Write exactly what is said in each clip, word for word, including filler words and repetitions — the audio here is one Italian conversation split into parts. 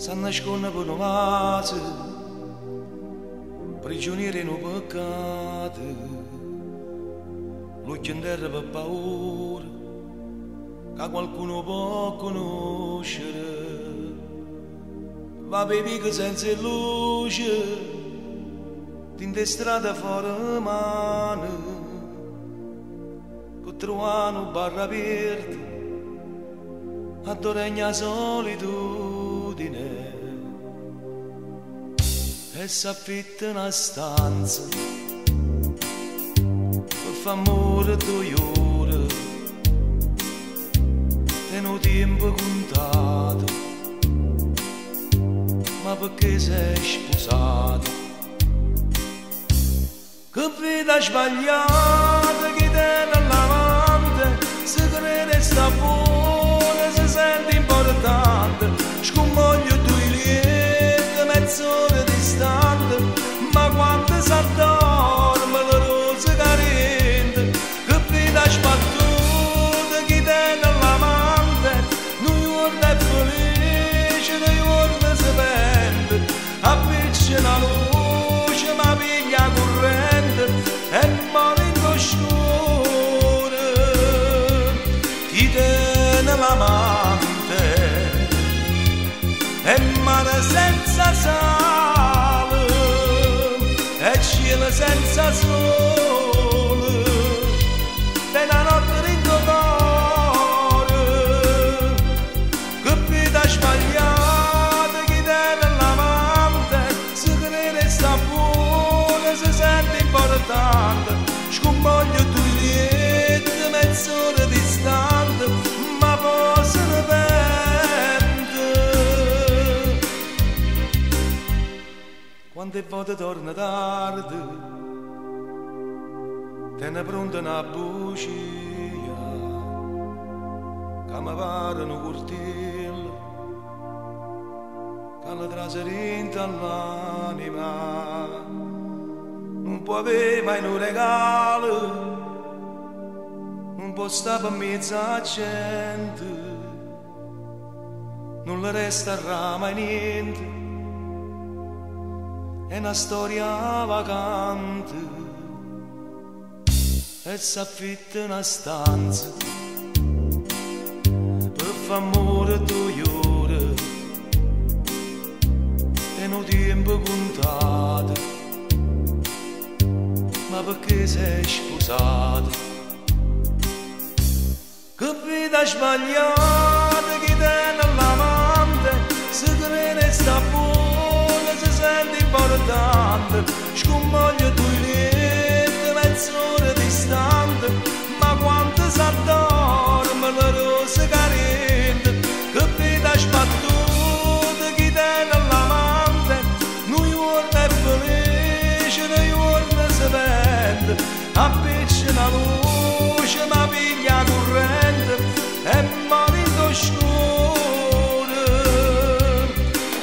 si nasconde per un mazzo, prigioniero in un peccato, l'occhio in terra per paura, che qualcuno può conoscere, va bevica senza luce, in strada fuori mano, che trovano barra aperta, attorno solitudine, e s'affitta una stanza, per far morire due ore, e non tempo contato, ma perché sei sposato? Che vita sbagliata, chi tene l'amante, se crede sta buona, si sente importante, scommoglio due lieti, mezz'ora distante, ma quando si addorme la rosa carente, che vita sbattuta, chi tene l'amante, noi giorni è felice, noi giorni si pente, avvicina la luce, ma piglia corrente, e male in cosciore, chi tene l'amante, e mare senza sale, e cielo senza sole, e la notte in dolore, che vita sbagliata, chi tene l'amante, se crede sta buona, se sente importante, scommoglio due lieti, mezz'ora distante, ma poi se ne pente. Quante volte torna tardi, tene pronta una bugia, che mi pare un cortile, che la traserinta all'anima, non può avere mai un regalo, non può stare per mezza gente, non le resterà mai niente, è una storia vacante, e s'affitta una stanza, per far morire due ore, e non tempo contato, ma perché sei sposato? Che vita sbagliata, chi tene l'amante, se crede sta buona, si sente importante, scommoglio due lieti, mezz'ora distante, ma quando si addorme la rosa carente, che vita sbattuta, chi tene l'amante, noi giorni è felice, noi giorni si perde, avvicina luce, ma piglia corrente, e male in cosciore,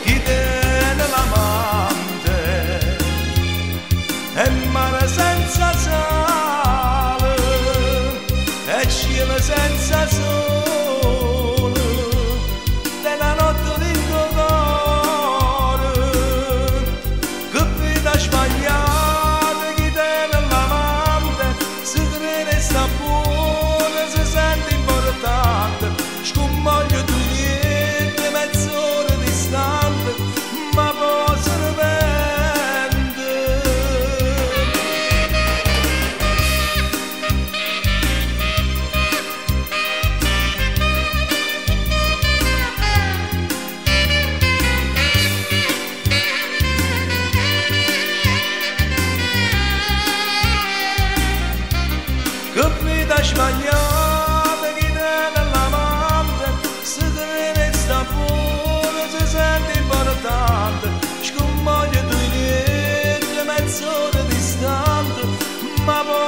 chi tene l'amante, e mare senza sale, e cielo senza sole, e la notte in dolore, che vita sbagliata, scommoglio due lieti, mezz'ora distante, ma poi se ne pente. Che vita sbagliata, scommoglio due lieti, mezz'ora distante, ma poi